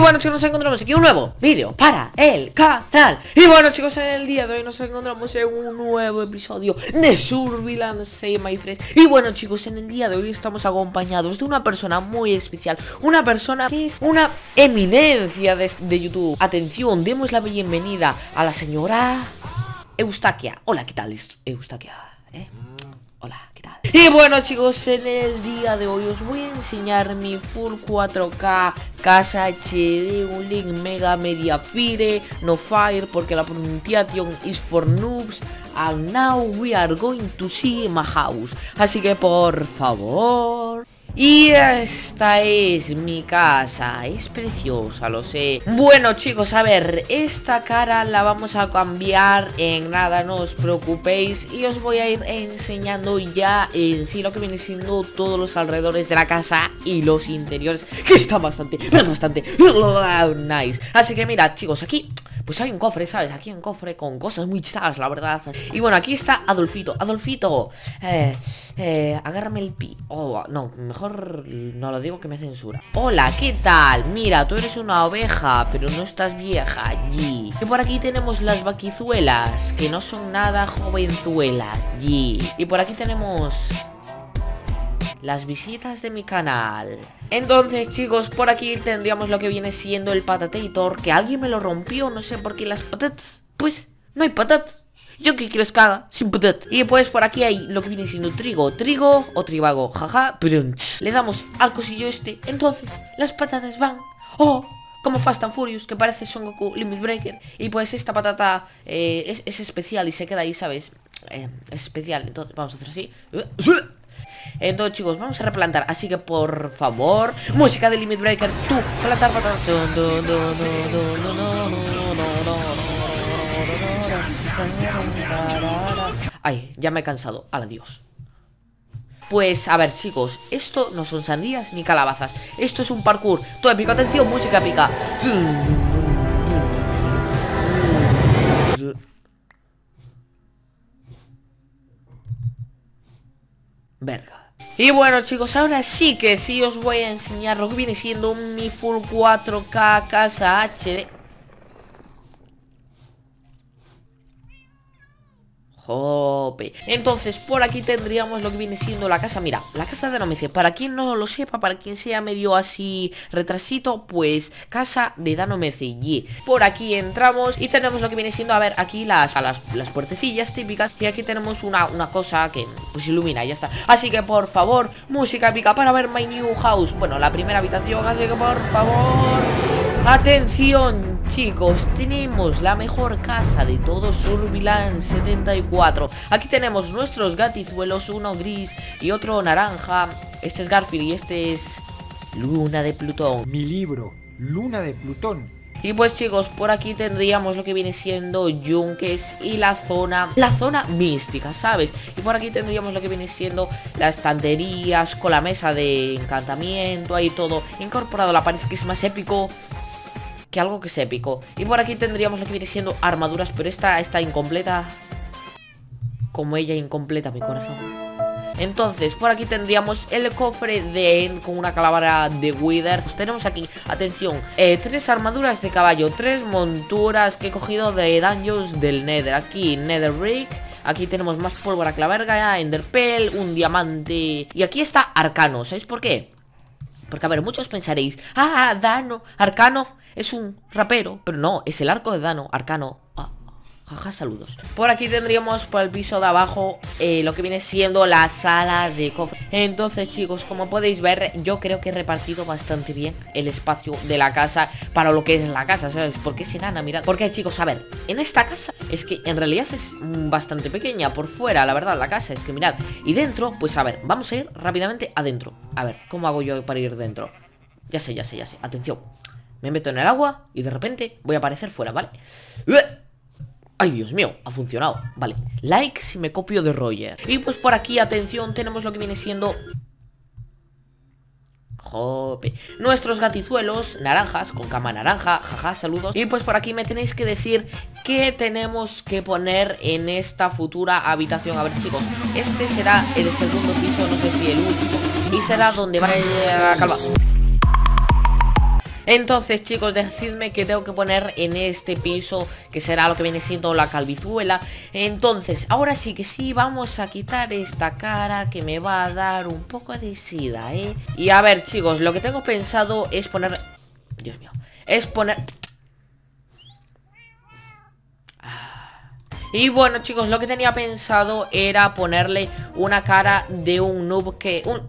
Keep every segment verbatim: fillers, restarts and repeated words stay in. bueno, chicos, nos encontramos aquí un nuevo vídeo para el canal. Y bueno, chicos, en el día de hoy nos encontramos en un nuevo episodio de Surviland, soy Mayfres. Y bueno, chicos, en el día de hoy estamos acompañados de una persona muy especial, una persona que es una eminencia de, de YouTube. Atención, demos la bienvenida a la señora Eustaquia. Hola, ¿qué tal, Eustaquia? ¿Eh? Hola, ¿qué tal? Y bueno, chicos, en el día de hoy os voy a enseñar mi full cuatro K casa H D, un link mega media fire, no fire, porque la pronunciación is for noobs. And now we are going to see my house. Así que por favor. Y esta es mi casa, es preciosa, lo sé. Bueno, chicos, a ver, esta cara la vamos a cambiar en nada, no os preocupéis. Y os voy a ir enseñando ya en sí lo que viene siendo todos los alrededores de la casa y los interiores, que está bastante, bastante nice. Así que mirad, chicos, aquí pues hay un cofre, ¿sabes? Aquí hay un cofre con cosas muy chidas, la verdad. Y bueno, aquí está Adolfito. Adolfito, eh, eh, agárrame el pi... Oh, no, mejor no lo digo que me censura. Hola, ¿qué tal? Mira, tú eres una oveja, pero no estás vieja allí. Y por aquí tenemos las vaquizuelas, que no son nada jovenzuelas allí. Y por aquí tenemos... las visitas de mi canal. Entonces, chicos, por aquí tendríamos lo que viene siendo el patatator, que alguien me lo rompió, no sé por qué las patatas. Pues, no hay patatas. Yo que quiero es que haga sin patatas. Y pues por aquí hay lo que viene siendo trigo. Trigo o tribago, jaja, pero le damos al cosillo este. Entonces, las patatas van, oh, como Fast and Furious, que parece Son Goku Limit Breaker. Y pues esta patata eh, es, es especial y se queda ahí, ¿sabes? Eh, es especial, entonces vamos a hacer así. Entonces, chicos, vamos a replantar. Así que, por favor, música de Limit Breaker. Tú, plantar, plantar. Ay, ya me he cansado. Adiós. Pues, a ver, chicos, esto no son sandías ni calabazas. Esto es un parkour. Todo épico, atención, música épica. Verga. Y bueno, chicos, ahora sí que sí os voy a enseñar lo que viene siendo mi full cuatro K casa H D. Jope. Entonces por aquí tendríamos lo que viene siendo la casa. Mira, la casa de DanoMC. Para quien no lo sepa, para quien sea medio así retrasito, pues casa de DanoMC. Y por aquí entramos y tenemos lo que viene siendo, a ver, aquí las, las, las puertecillas típicas. Y aquí tenemos una, una cosa que pues ilumina y ya está. Así que por favor, música épica para ver my new house. Bueno, la primera habitación, así que por favor... Atención, chicos, tenemos la mejor casa de todo Surviland setenta y cuatro. Aquí tenemos nuestros gatizuelos, uno gris y otro naranja. Este es Garfield y este es Luna de Plutón. Mi libro, Luna de Plutón. Y pues, chicos, por aquí tendríamos lo que viene siendo yunques y la zona, la zona mística, ¿sabes? Y por aquí tendríamos lo que viene siendo las estanterías con la mesa de encantamiento, ahí todo incorporado a la pared, que es más épico que algo que es épico. Y por aquí tendríamos lo que viene siendo armaduras, pero esta está incompleta. Como ella incompleta mi corazón. Entonces, por aquí tendríamos el cofre de con una calavera de Wither. Pues tenemos aquí, atención, eh, tres armaduras de caballo, tres monturas que he cogido de dungeons del Nether. Aquí Netherrick. Aquí tenemos más pólvora que la verga, Enderpearl, un diamante. Y aquí está Arcano, ¿sabéis por qué? Porque, a ver, muchos pensaréis, ah, Dano, Arcano es un rapero, pero no, es el arco de Dano, Arcano, ah, jaja, saludos. Por aquí tendríamos por el piso de abajo eh, lo que viene siendo la sala de cofre. Entonces, chicos, como podéis ver, yo creo que he repartido bastante bien el espacio de la casa para lo que es la casa, ¿sabes? Porque es enana, mirad. Porque, chicos, a ver, en esta casa es que en realidad es bastante pequeña por fuera, la verdad, la casa, es que mirad. Y dentro, pues a ver, vamos a ir rápidamente adentro. A ver, ¿cómo hago yo para ir dentro? Ya sé, ya sé, ya sé, atención. Me meto en el agua y de repente voy a aparecer fuera, ¿vale? Ay, Dios mío, ha funcionado, vale. Like si me copio de Roger. Y pues por aquí, atención, tenemos lo que viene siendo... Jope. Nuestros gatizuelos, naranjas, con cama naranja, jaja, saludos. Y pues por aquí me tenéis que decir qué tenemos que poner en esta futura habitación. A ver, chicos, este será el segundo piso, no sé si el último. Y será donde va a ir la calva. Entonces, chicos, decidme que tengo que poner en este piso, que será lo que viene siendo la calvizuela. Entonces, ahora sí que sí, vamos a quitar esta cara que me va a dar un poco de sida, ¿eh? Y a ver, chicos, lo que tengo pensado es poner... Dios mío, es poner... Y bueno, chicos, lo que tenía pensado era ponerle una cara de un noob que... Un...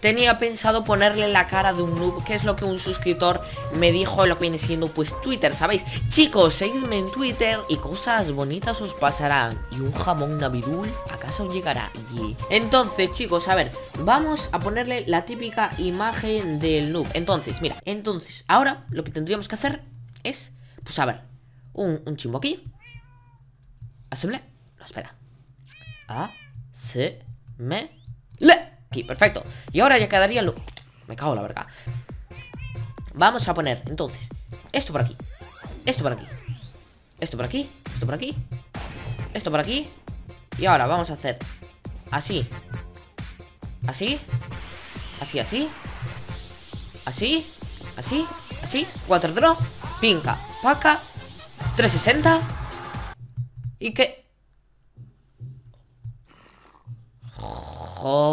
Tenía pensado ponerle la cara de un noob, que es lo que un suscriptor me dijo, lo que viene siendo pues Twitter, ¿sabéis? Chicos, seguidme en Twitter y cosas bonitas os pasarán. Y un jamón navidul acaso llegará. Yeah. Entonces, chicos, a ver, vamos a ponerle la típica imagen del noob. Entonces, mira, entonces, ahora lo que tendríamos que hacer es, pues a ver, un, un chimbo aquí. Asemble. No, espera. A, C, M, L. Aquí, perfecto. Y ahora ya quedaría lo... Me cago en la verga. Vamos a poner, entonces, esto por aquí, esto por aquí, esto por aquí, esto por aquí, esto por aquí. Y ahora vamos a hacer así, así, así, así, así, así, así, cuatro draw, pinca, paca, trescientos sesenta. Y que... Jope.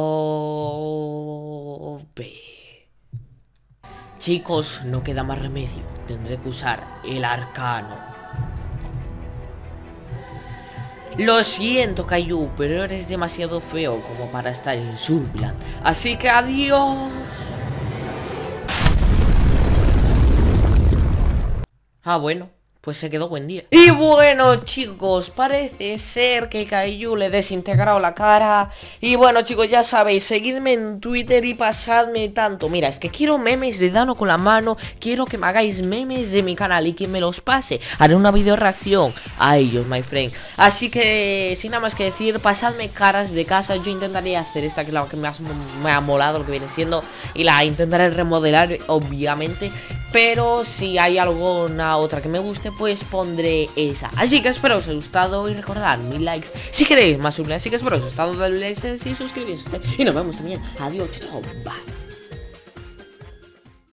Chicos, no queda más remedio. Tendré que usar el arcano. Lo siento, Kaiju, pero eres demasiado feo como para estar en Surviland. Así que adiós. Ah, bueno, pues se quedó buen día. Y bueno, chicos, parece ser que Kaiju le desintegró la cara. Y bueno, chicos, ya sabéis, seguidme en Twitter y pasadme tanto. Mira, es que quiero memes de Dano con la mano. Quiero que me hagáis memes de mi canal y que me los pase. Haré una video reacción a ellos, my friend. Así que, sin nada más que decir, pasadme caras de casa. Yo intentaré hacer esta, que es la que más me ha molado, lo que viene siendo, y la intentaré remodelar, obviamente. Pero si hay alguna otra que me guste, pues pondré esa. Así que espero os haya gustado y recordad mil likes si queréis más Surviland. Así que espero os haya gustado, dadle likes y suscribiros. Y nos vemos también. Adiós, chao, bye.